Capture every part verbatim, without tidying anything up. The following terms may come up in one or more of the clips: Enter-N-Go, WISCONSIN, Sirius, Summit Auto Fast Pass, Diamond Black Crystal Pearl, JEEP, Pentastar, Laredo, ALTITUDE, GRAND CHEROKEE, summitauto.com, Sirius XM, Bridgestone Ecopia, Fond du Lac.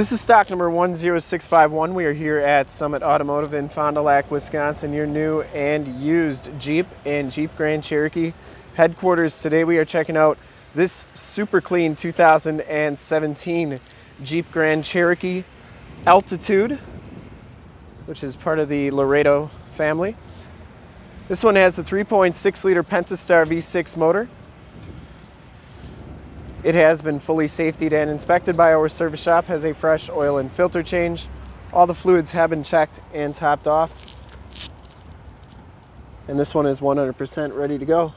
This is stock number one zero six five one. We are here at Summit Automotive in Fond du Lac, Wisconsin, your new and used Jeep and Jeep Grand Cherokee headquarters. Today we are checking out this super clean two thousand seventeen Jeep Grand Cherokee Altitude, which is part of the Laredo family. This one has the three point six liter Pentastar V six motor. It has been fully safetied and inspected by our service shop, has a fresh oil and filter change. All the fluids have been checked and topped off. And this one is one hundred percent ready to go.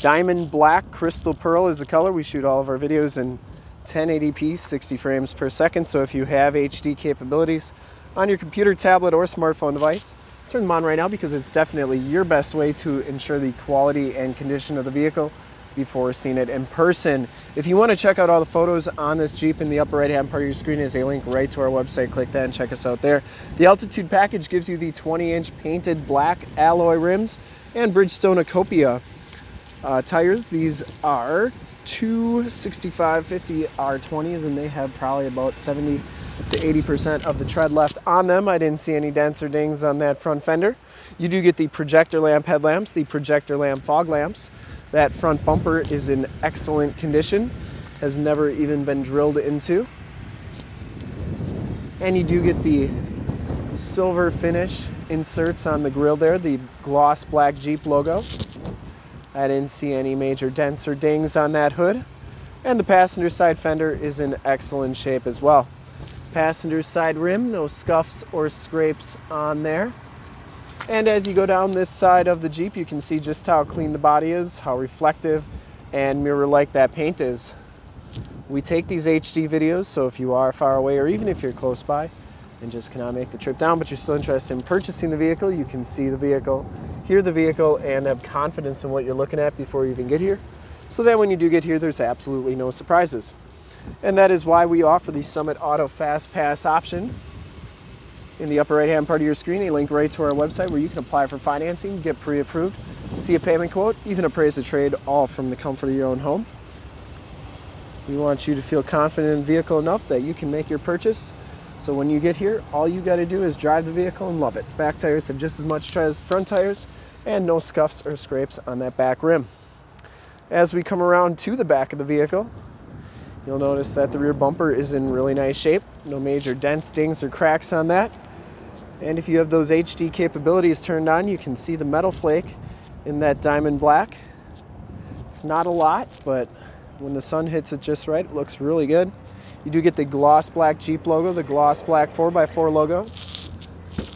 Diamond Black Crystal Pearl is the color. We shoot all of our videos in ten eighty p, sixty frames per second. So if you have H D capabilities on your computer, tablet, or smartphone device, turn them on right now because it's definitely your best way to ensure the quality and condition of the vehicle before seeing it in person. If you want to check out all the photos on this Jeep, in the upper right hand part of your screen is a link right to our website. Click that and check us out there. The Altitude package gives you the twenty inch painted black alloy rims and Bridgestone Ecopia uh, tires. These are two sixty-five fifty R twenties and they have probably about seventy to eighty percent of the tread left on them. I didn't see any dents or dings on that front fender. You do get the projector lamp headlamps, the projector lamp fog lamps. That front bumper is in excellent condition, has never even been drilled into. And you do get the silver finish inserts on the grille there, the gloss black Jeep logo. I didn't see any major dents or dings on that hood. And the passenger side fender is in excellent shape as well. Passenger side rim, no scuffs or scrapes on there. And as you go down this side of the Jeep, you can see just how clean the body is, how reflective and mirror-like that paint is. We take these H D videos, so if you are far away or even if you're close by and just cannot make the trip down, but you're still interested in purchasing the vehicle, you can see the vehicle, hear the vehicle, and have confidence in what you're looking at before you even get here. So that when you do get here, there's absolutely no surprises. And that is why we offer the Summit Auto Fast Pass option. In the upper right-hand part of your screen, a link right to our website where you can apply for financing, get pre-approved, see a payment quote, even appraise a trade, all from the comfort of your own home. We want you to feel confident in the vehicle enough that you can make your purchase. So when you get here, all you got to do is drive the vehicle and love it. Back tires have just as much tread as the front tires and no scuffs or scrapes on that back rim. As we come around to the back of the vehicle, you'll notice that the rear bumper is in really nice shape. No major dents, dings, or cracks on that. And if you have those H D capabilities turned on, you can see the metal flake in that diamond black. It's not a lot, but when the sun hits it just right, it looks really good. You do get the gloss black Jeep logo, the gloss black four by four logo.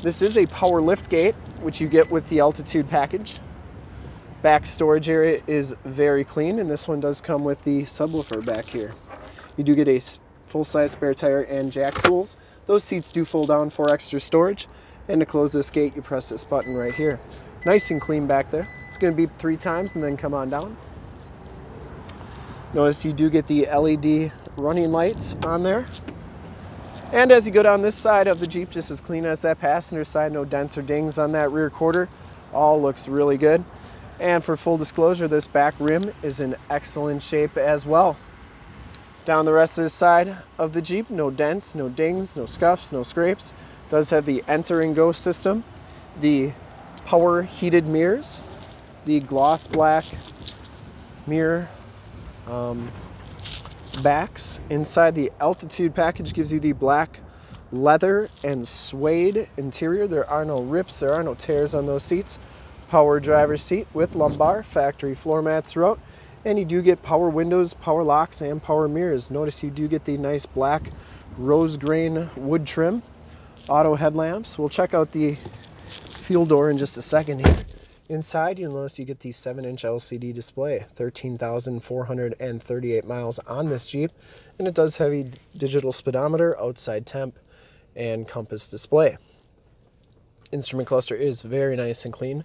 This is a power lift gate, which you get with the Altitude package. Back storage area is very clean, and this one does come with the subwoofer back here. You do get a full-size spare tire and jack tools. Those seats do fold down for extra storage. And to close this gate, you press this button right here. Nice and clean back there. It's going to beep three times and then come on down. Notice you do get the L E D running lights on there. And as you go down this side of the Jeep, just as clean as that passenger side, no dents or dings on that rear quarter. All looks really good. And for full disclosure, this back rim is in excellent shape as well. Down the rest of the side of the Jeep, no dents, no dings, no scuffs, no scrapes. Does have the enter and go system, the power heated mirrors, the gloss black mirror um, backs. Inside the Altitude package gives you the black leather and suede interior. There are no rips, there are no tears on those seats. Power driver's seat with lumbar, factory floor mats throughout. And you do get power windows, power locks, and power mirrors. Notice you do get the nice black rose grain wood trim, auto headlamps. We'll check out the fuel door in just a second here. Inside, you'll notice you get the seven inch L C D display, thirteen thousand four hundred thirty-eight miles on this Jeep. And it does have a digital speedometer, outside temp, and compass display. Instrument cluster is very nice and clean.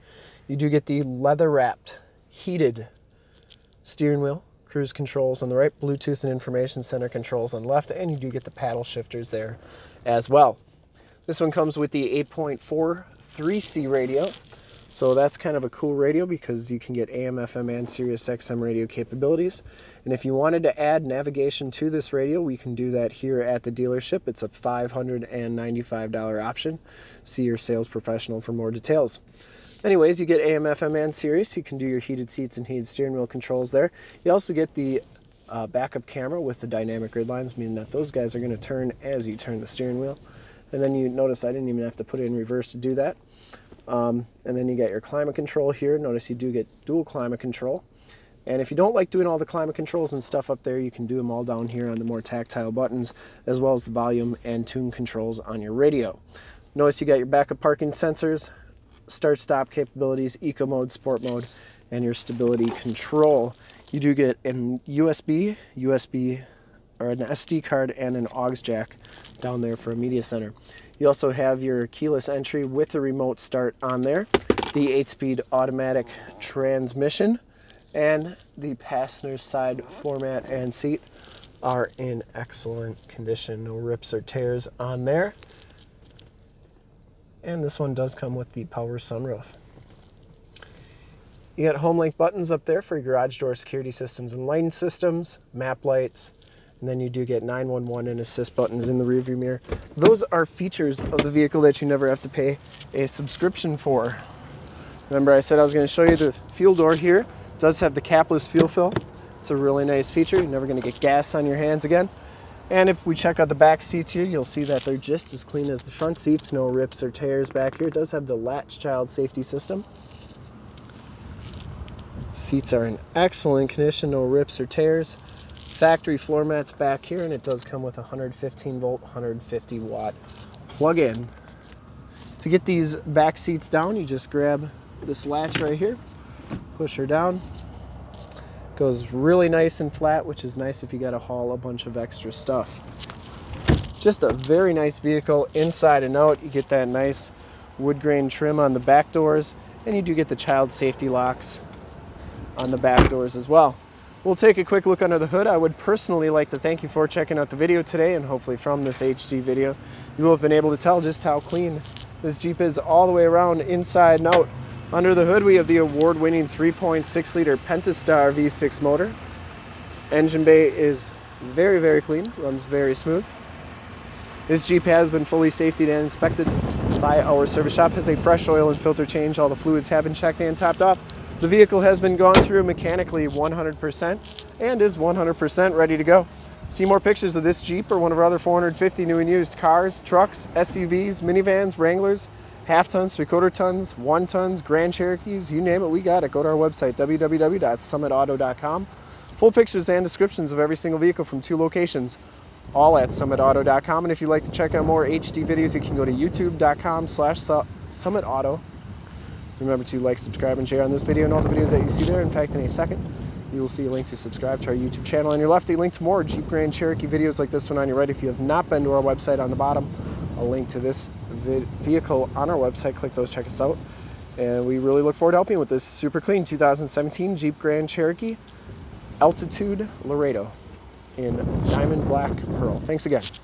You do get the leather-wrapped, heated steering wheel, cruise controls on the right, Bluetooth and information center controls on the left, and you do get the paddle shifters there as well. This one comes with the eight point four three C radio, So that's kind of a cool radio because you can get A M F M and Sirius X M radio capabilities. And if you wanted to add navigation to this radio, we can do that here at the dealership. It's a five hundred ninety-five dollar option. See your sales professional for more details. Anyways, you get A M F M and Sirius. You can do your heated seats and heated steering wheel controls there. You also get the uh, backup camera with the dynamic grid lines, meaning that those guys are going to turn as you turn the steering wheel. And then you notice I didn't even have to put it in reverse to do that. Um, and then you got your climate control here. Notice you do get dual climate control. And if you don't like doing all the climate controls and stuff up there, you can do them all down here on the more tactile buttons, as well as the volume and tune controls on your radio. Notice you got your backup parking sensors, start stop capabilities, eco mode, sport mode, and your stability control. You do get an U S B, U S B, or an S D card and an aux jack down there for a media center. You also have your keyless entry with the remote start on there, the eight-speed automatic transmission, and the passenger side format and seat are in excellent condition. No rips or tears on there. And this one does come with the power sunroof. You got home link buttons up there for your garage door security systems and lighting systems, map lights, and then you do get nine one one and assist buttons in the rearview mirror. Those are features of the vehicle that you never have to pay a subscription for. Remember I said I was going to show you the fuel door here. It does have the capless fuel fill. It's a really nice feature. You're never going to get gas on your hands again. And if we check out the back seats here, you'll see that they're just as clean as the front seats. No rips or tears back here. It does have the latch child safety system. Seats are in excellent condition. No rips or tears. Factory floor mats back here, and it does come with a one hundred fifteen volt, one hundred fifty watt plug-in. To get these back seats down, you just grab this latch right here, push her down. Goes really nice and flat, which is nice if you got to haul a bunch of extra stuff. Just a very nice vehicle inside and out. You get that nice wood grain trim on the back doors, and you do get the child safety locks on the back doors as well. We'll take a quick look under the hood. I would personally like to thank you for checking out the video today, and hopefully from this H D video, you will have been able to tell just how clean this Jeep is all the way around, inside and out. Under the hood, we have the award-winning three point six liter Pentastar V six motor. Engine bay is very, very clean, runs very smooth. This Jeep has been fully safetied and inspected by our service shop, has a fresh oil and filter change. All the fluids have been checked and topped off. The vehicle has been gone through mechanically one hundred percent and is one hundred percent ready to go. See more pictures of this Jeep or one of our other four hundred fifty new and used cars, trucks, S U Vs, minivans, Wranglers, half tons, three quarter tons, one tons, Grand Cherokees, you name it, we got it. Go to our website, w w w dot summit auto dot com. Full pictures and descriptions of every single vehicle from two locations, all at summit auto dot com. And if you'd like to check out more H D videos, you can go to youtube dot com slash summit auto. Remember to like, subscribe, and share on this video and all the videos that you see there. In fact, in a second, you will see a link to subscribe to our YouTube channel. On your left, a link to more Jeep Grand Cherokee videos like this one on your right. If you have not been to our website, on the bottom, a link to this vehicle on our website. Click those, check us out. And we really look forward to helping you with this super clean two thousand seventeen Jeep Grand Cherokee Altitude Laredo in Diamond Black Pearl. Thanks again.